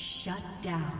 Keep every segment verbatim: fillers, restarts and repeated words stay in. Shut down.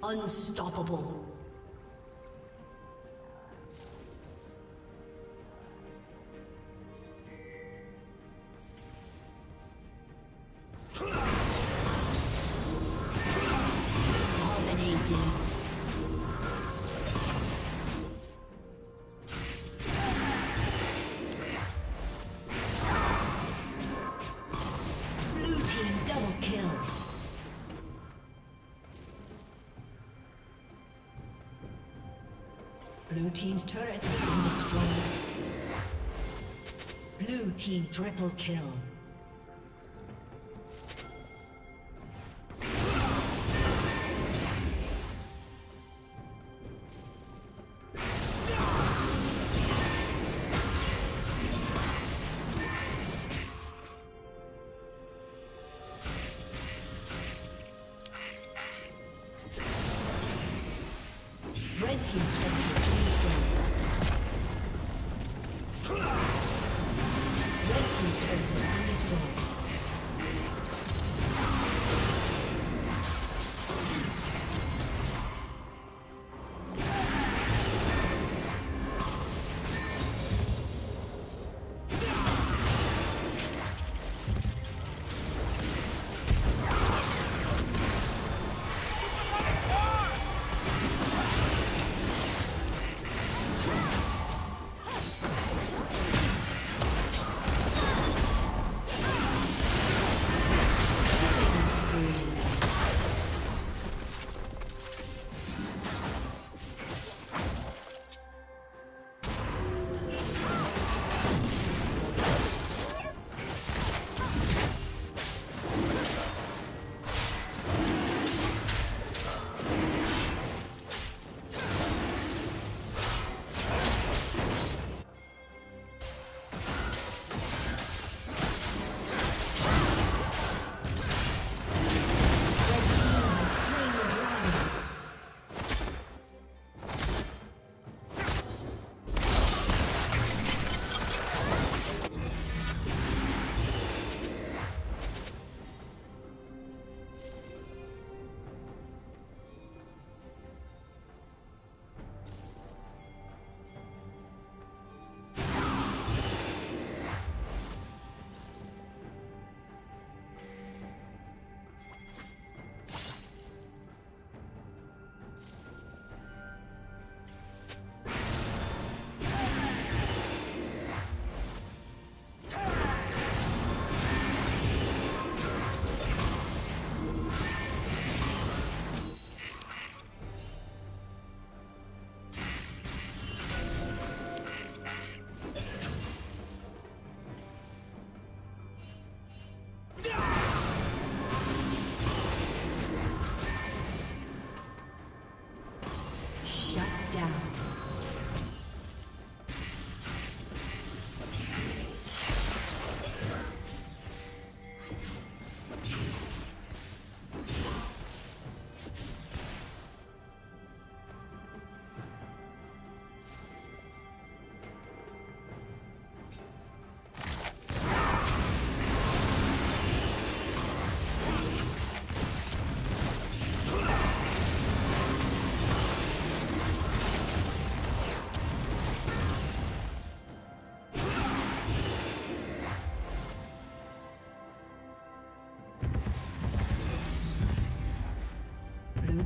Unstoppable. Dominating. Blue team's turret has been destroyed. Blue team triple kill.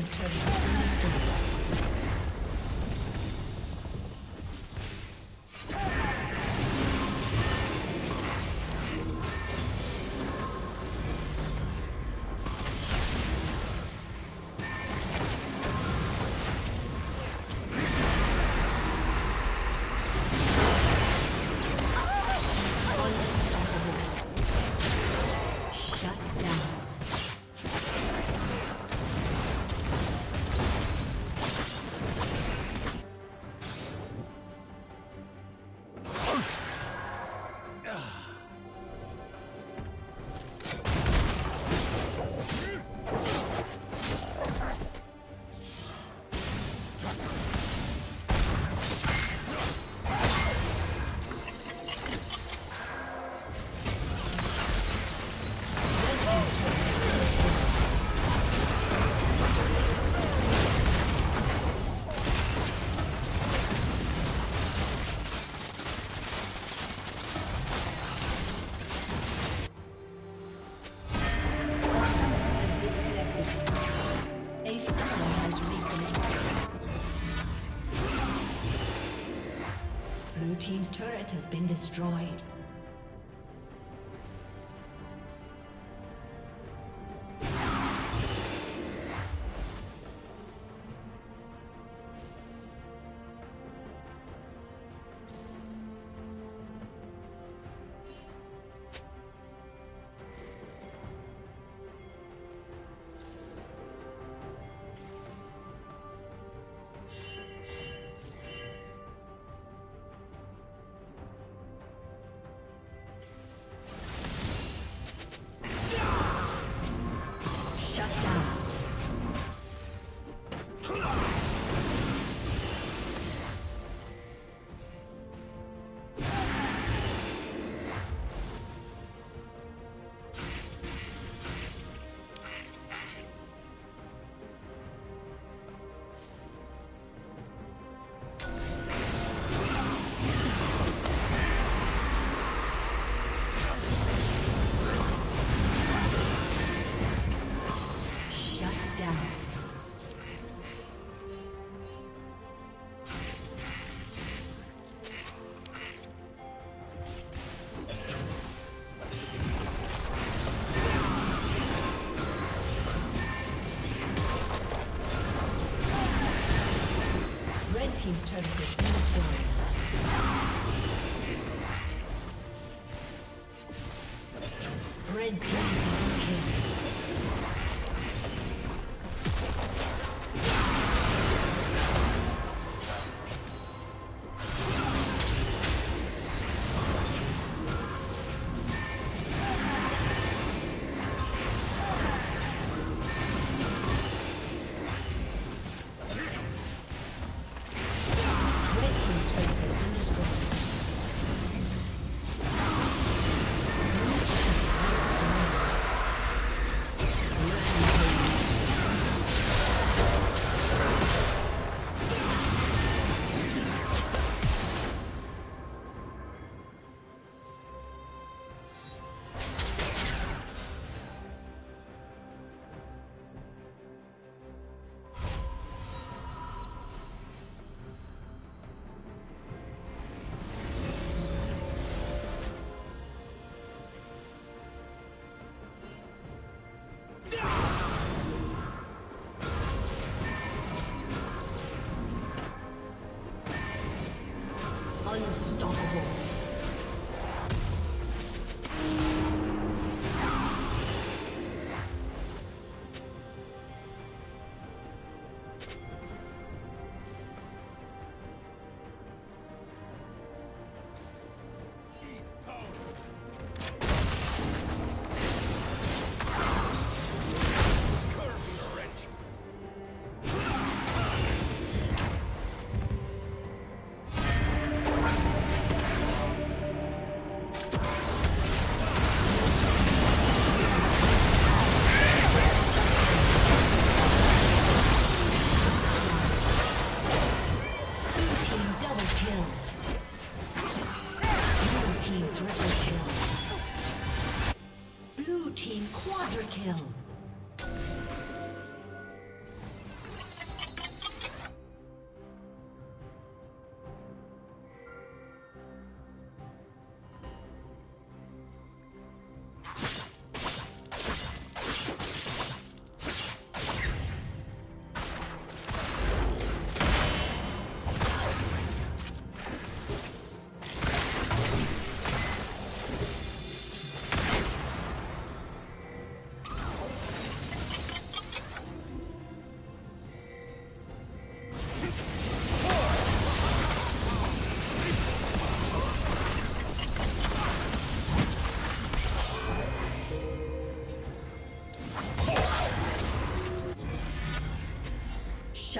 team's turret has been destroyed. Team's turret has been destroyed. Team's turret has been destroyed. Red team unstoppable. Blue team quadra kill.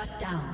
Shut down.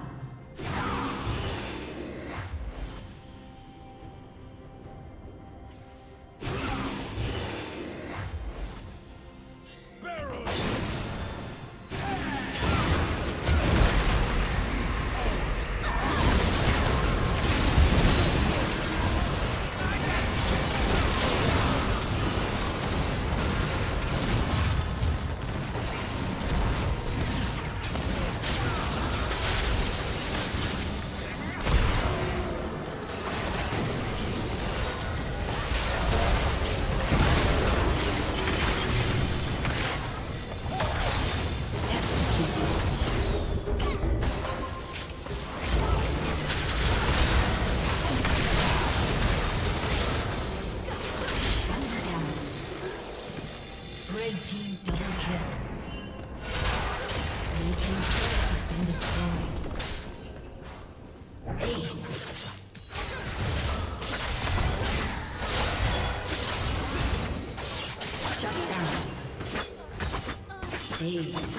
Jeez.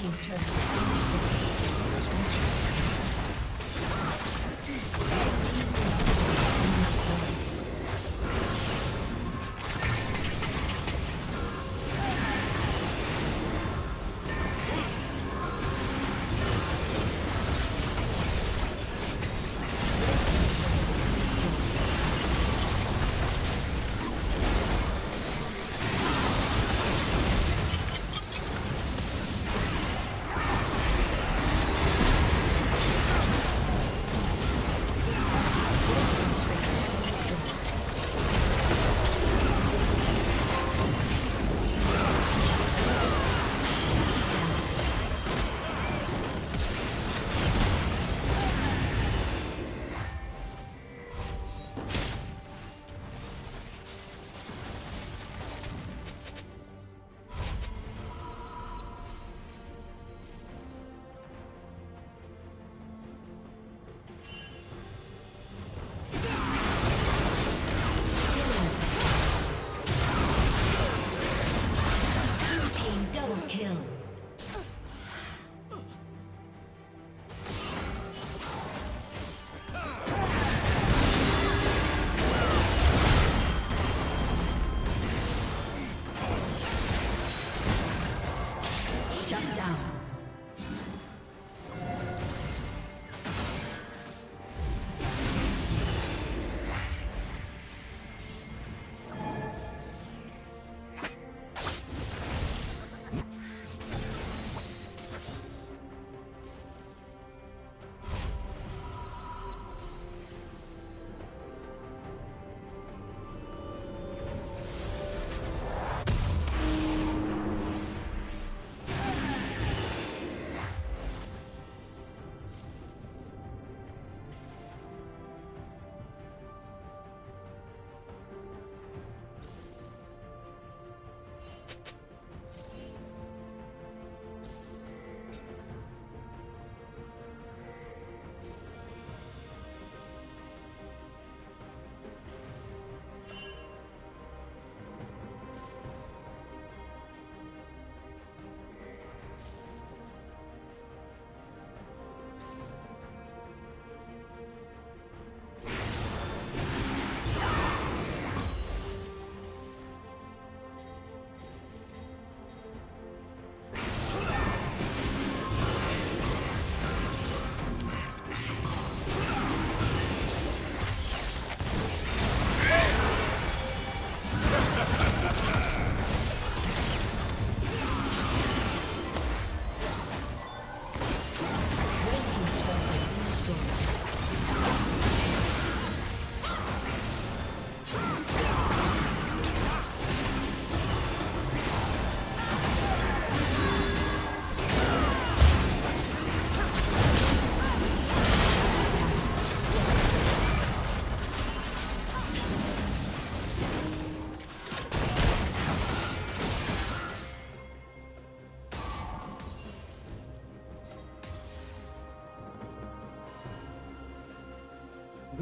Team's turn.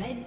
Red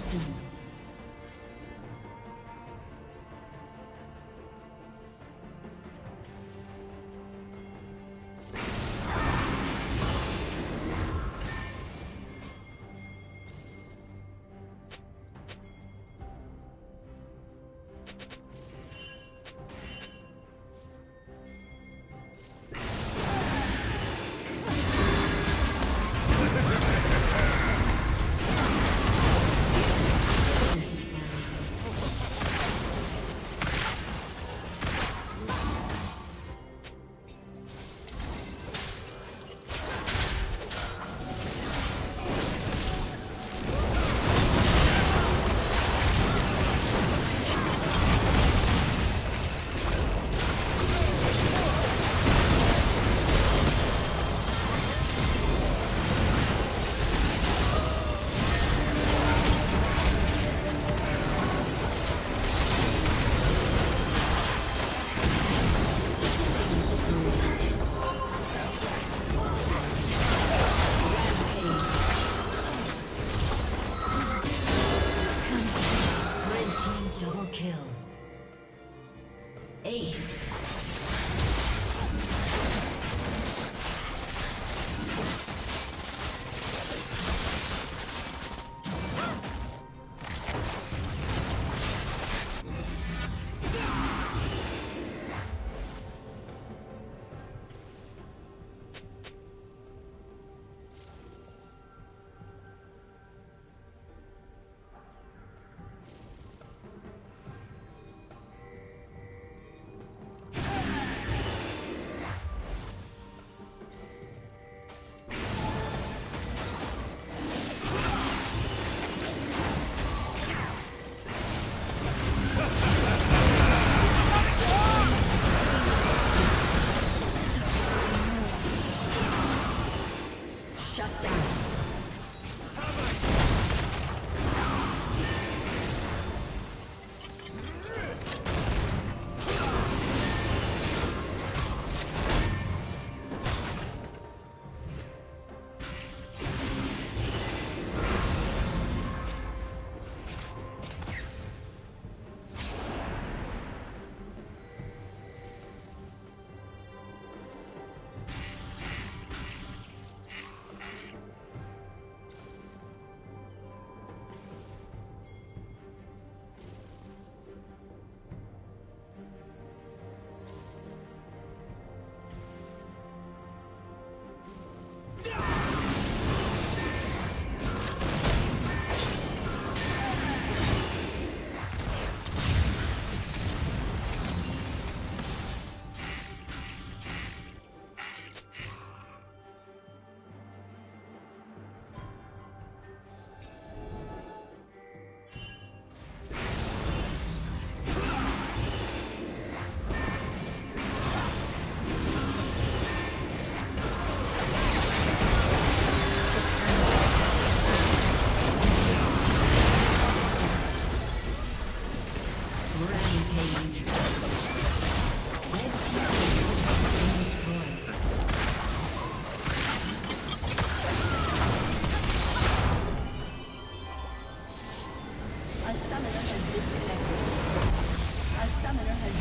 Soon.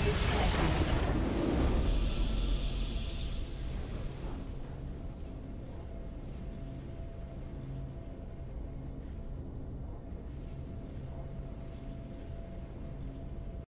Disconnected.